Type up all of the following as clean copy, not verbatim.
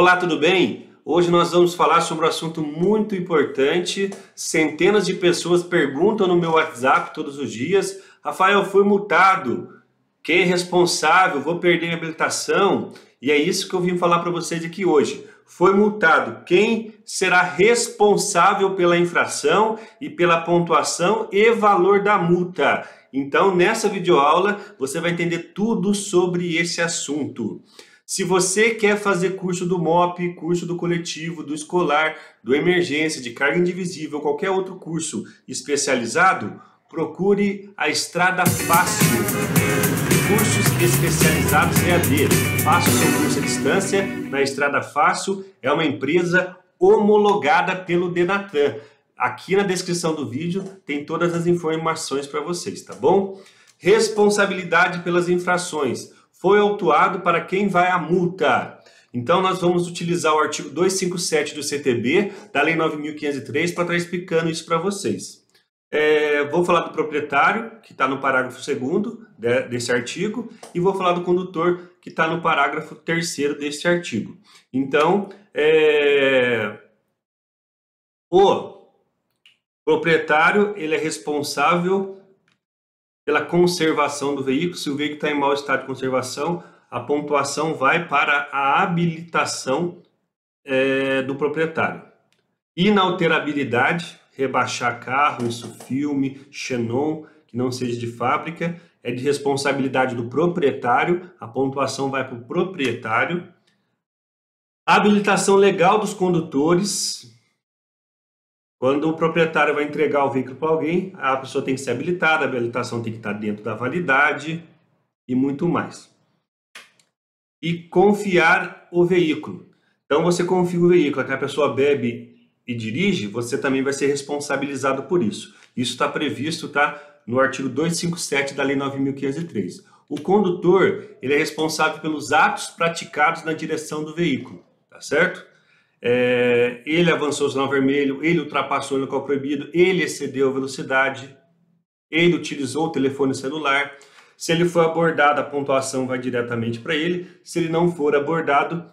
Olá, tudo bem? Hoje nós vamos falar sobre um assunto muito importante. Centenas de pessoas perguntam no meu WhatsApp todos os dias: Rafael, fui multado, quem é responsável, vou perder minha habilitação? E é isso que eu vim falar para vocês aqui hoje. Foi multado, quem será responsável pela infração e pela pontuação e valor da multa? Então, nessa videoaula, você vai entender tudo sobre esse assunto. Se você quer fazer curso do MOP, curso do coletivo, do escolar, do emergência, de carga indivisível, qualquer outro curso especializado, procure a Estrada Fácil. Cursos especializados EAD. Faça o seu curso à distância na Estrada Fácil. É uma empresa homologada pelo Denatran. Aqui na descrição do vídeo tem todas as informações para vocês, tá bom? Responsabilidade pelas infrações. Foi autuado, para quem vai a multa? Então nós vamos utilizar o artigo 257 do CTB, da Lei 9.503, para estar explicando isso para vocês. Vou falar do proprietário, que está no parágrafo 2º desse artigo, e vou falar do condutor, que está no parágrafo 3º deste artigo. Então, o proprietário ele é responsável pela conservação do veículo. Se o veículo está em mau estado de conservação, a pontuação vai para a habilitação do proprietário. Inalterabilidade, rebaixar carro, isso filme, xenon, que não seja de fábrica, é de responsabilidade do proprietário, a pontuação vai para o proprietário. Habilitação legal dos condutores, quando o proprietário vai entregar o veículo para alguém, a pessoa tem que ser habilitada, a habilitação tem que estar dentro da validade e muito mais. E confiar o veículo. Então você confia o veículo, que a pessoa bebe e dirige, você também vai ser responsabilizado por isso. Isso está previsto, tá, no artigo 257 da Lei 9.503. O condutor ele é responsável pelos atos praticados na direção do veículo, tá certo? Ele avançou o sinal vermelho, ele ultrapassou o local proibido, ele excedeu a velocidade, ele utilizou o telefone celular. Se ele for abordado, a pontuação vai diretamente para ele. Se ele não for abordado,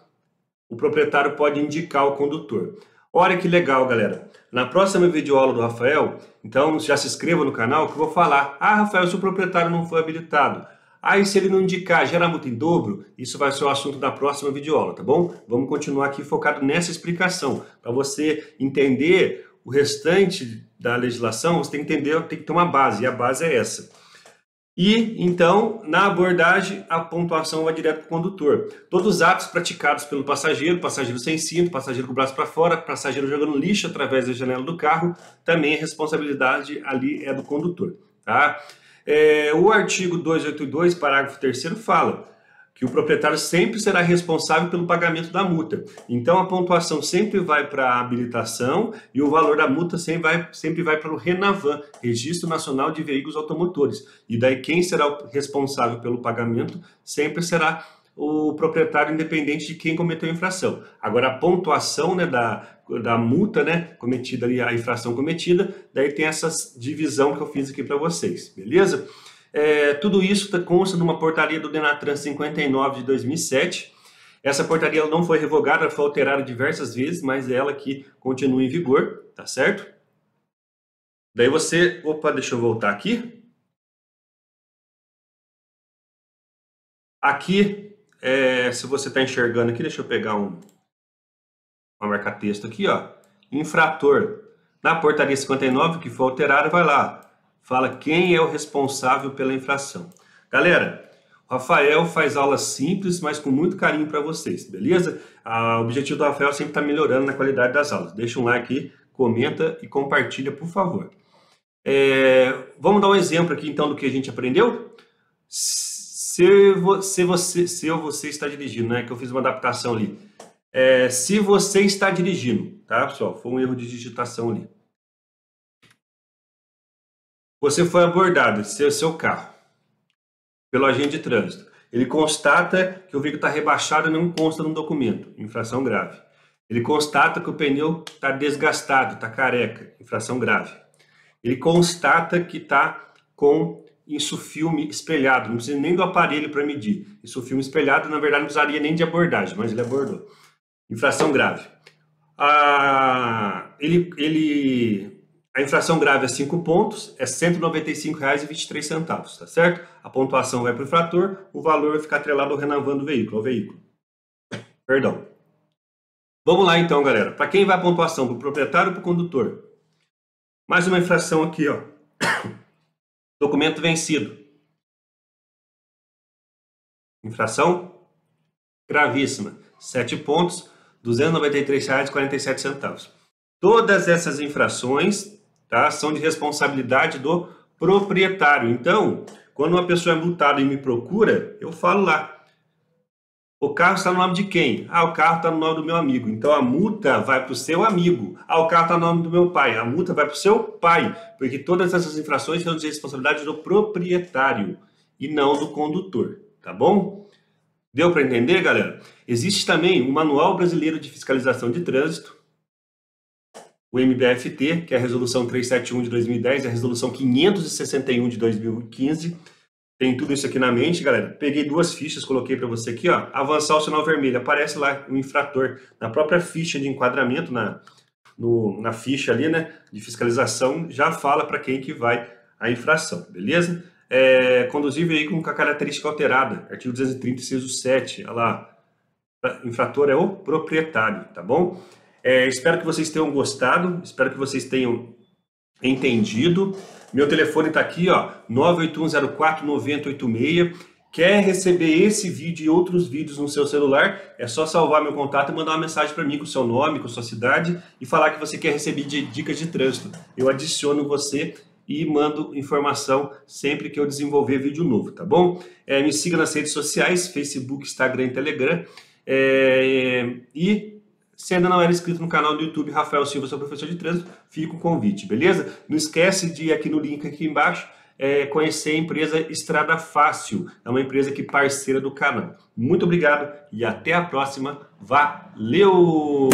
o proprietário pode indicar o condutor. Olha que legal, galera. Na próxima videoaula do Rafael, então já se inscreva no canal que eu vou falar. Ah, Rafael, se o proprietário não foi habilitado, aí se ele não indicar, gera multa em dobro, isso vai ser o assunto da próxima videoaula, tá bom? Vamos continuar aqui focado nessa explicação. Para você entender o restante da legislação, você tem que entender, tem que ter uma base, e a base é essa. E, então, na abordagem, a pontuação vai direto para o condutor. Todos os atos praticados pelo passageiro, passageiro sem cinto, passageiro com o braço para fora, passageiro jogando lixo através da janela do carro, também a responsabilidade ali é do condutor, tá? O artigo 282, parágrafo 3º, fala que o proprietário sempre será responsável pelo pagamento da multa. Então, a pontuação sempre vai para a habilitação e o valor da multa sempre vai para o Renavam, Registro Nacional de Veículos Automotores. E daí, quem será o responsável pelo pagamento sempre será o proprietário, independente de quem cometeu a infração. Agora, a pontuação, né, da multa, né, cometida ali, a infração cometida, daí tem essa divisão que eu fiz aqui para vocês, beleza? Tudo isso consta numa portaria do Denatran 59 de 2007. Essa portaria ela não foi revogada, foi alterada diversas vezes, mas é ela que continua em vigor, tá certo? Daí você... Opa, deixa eu voltar aqui. Aqui, se você está enxergando aqui, deixa eu pegar uma marca-texto aqui, ó. Infrator. Na portaria 59, que foi alterada, vai lá. Fala quem é o responsável pela infração. Galera, o Rafael faz aulas simples, mas com muito carinho para vocês, beleza? O objetivo do Rafael sempre está melhorando na qualidade das aulas. Deixa um like aí, comenta e compartilha, por favor. Vamos dar um exemplo aqui, então, do que a gente aprendeu? Se você está dirigindo, né? Que eu fiz uma adaptação ali. Se você está dirigindo, tá, pessoal? Foi um erro de digitação ali. Você foi abordado, seu carro, pelo agente de trânsito. Ele constata que o veículo está rebaixado e não consta no documento, infração grave. Ele constata que o pneu está desgastado, está careca, infração grave. Ele constata que está com insufilme espelhado, não precisa nem do aparelho para medir. Insufilme espelhado, na verdade, não precisaria nem de abordagem, mas ele abordou. Infração grave. A infração grave é 5 pontos, é R$ 195,23, tá certo? A pontuação vai para o infrator, o valor vai ficar atrelado ao Renavam do veículo, ao veículo. Perdão. Vamos lá então, galera. Para quem vai a pontuação? Para o proprietário ou para o condutor? Mais uma infração aqui, ó. Documento vencido. Infração gravíssima. 7 pontos, R$ 293,47. Todas essas infrações, tá, são de responsabilidade do proprietário. Então, quando uma pessoa é multada e me procura, eu falo lá. O carro está no nome de quem? Ah, o carro está no nome do meu amigo. Então a multa vai para o seu amigo. Ah, o carro está no nome do meu pai. A multa vai para o seu pai. Porque todas essas infrações são de responsabilidade do proprietário e não do condutor. Tá bom? Deu para entender, galera? Existe também o Manual Brasileiro de Fiscalização de Trânsito, o MBFT, que é a Resolução 371 de 2010, a Resolução 561 de 2015. Tem tudo isso aqui na mente, galera. Peguei duas fichas, coloquei para você aqui, ó. Avançar o sinal vermelho. Aparece lá o infrator na própria ficha de enquadramento, na ficha ali, né? De fiscalização, já fala para quem que vai a infração, beleza? Conduzir veículo com a característica alterada. Artigo 230, inciso 7. Olha lá. Infrator é o proprietário, tá bom? Espero que vocês tenham gostado. Espero que vocês tenham entendido. Meu telefone está aqui, ó, 981049086. Quer receber esse vídeo e outros vídeos no seu celular? É só salvar meu contato e mandar uma mensagem para mim com seu nome, com sua cidade e falar que você quer receber dicas de trânsito. Eu adiciono você e mando informação sempre que eu desenvolver vídeo novo, tá bom? Me siga nas redes sociais, Facebook, Instagram e Telegram. Se ainda não era inscrito no canal do YouTube Rafael Silva, seu professor de trânsito, fica o convite, beleza? Não esquece de ir aqui no link aqui embaixo, conhecer a empresa Estrada Fácil. É uma empresa que é parceira do canal. Muito obrigado e até a próxima. Valeu!